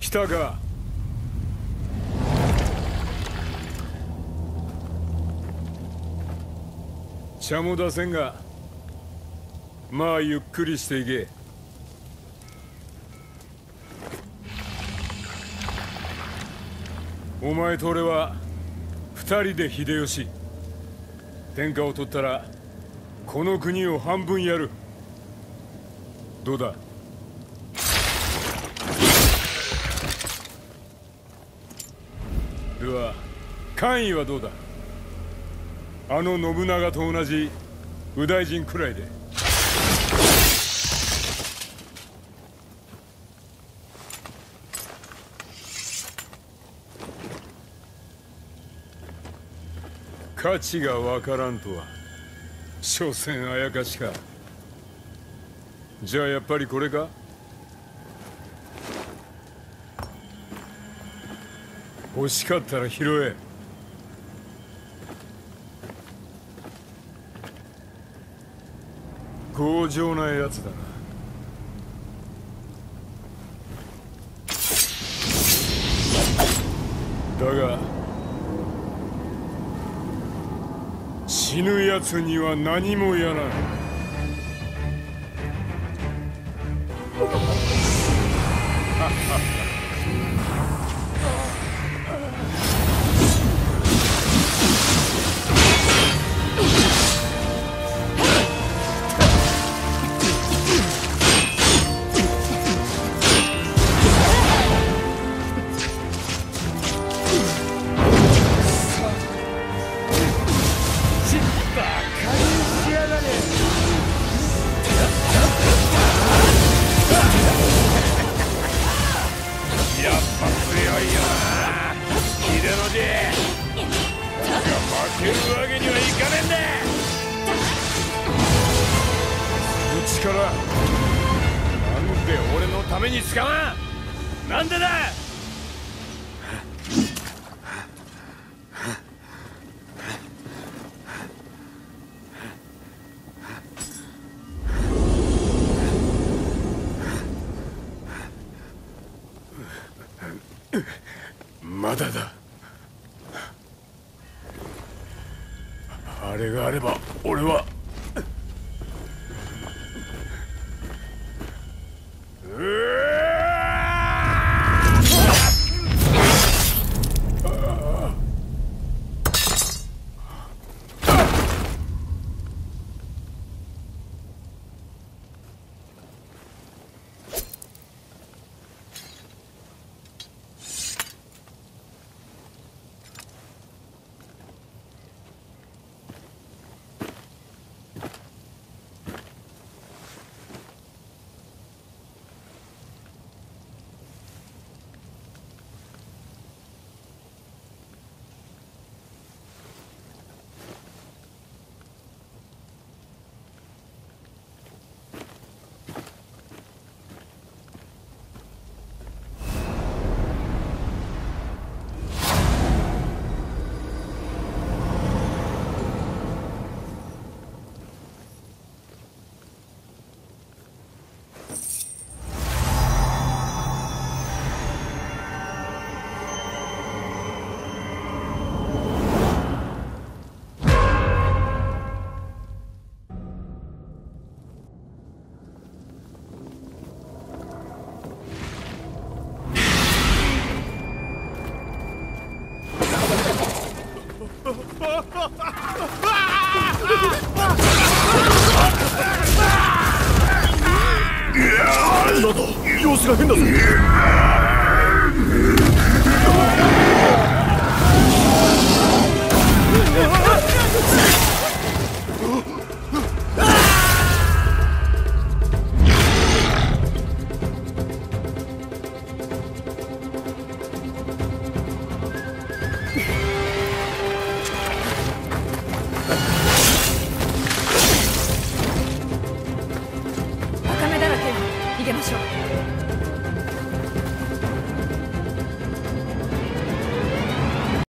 来たか。茶も出せんが、まあゆっくりしていけ。お前と俺は二人で秀吉、天下を取ったらこの国を半分やる。どうだ？では官位はどうだ？あの信長と同じ右大臣くらいで。価値がわからんとは所詮あやかしか。じゃあやっぱりこれか？欲しかったら拾え。強情なやつだな。だが死ぬやつには何もやらない。まだだ。あれがあれば俺は。逃げましょう。